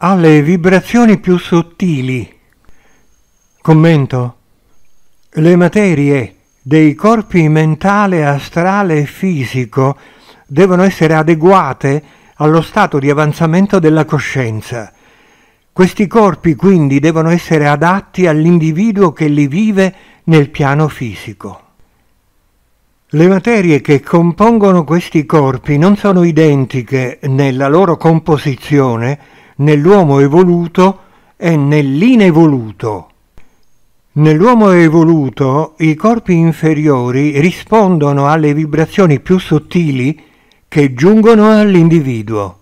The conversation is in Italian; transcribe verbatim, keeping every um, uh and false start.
alle vibrazioni più sottili. Commento. Le materie dei corpi mentale, astrale e fisico devono essere adeguate allo stato di avanzamento della coscienza. Questi corpi quindi devono essere adatti all'individuo che li vive nel piano fisico. Le materie che compongono questi corpi non sono identiche nella loro composizione nell'uomo evoluto e nell'inevoluto. Nell'uomo evoluto i corpi inferiori rispondono alle vibrazioni più sottili che giungono all'individuo.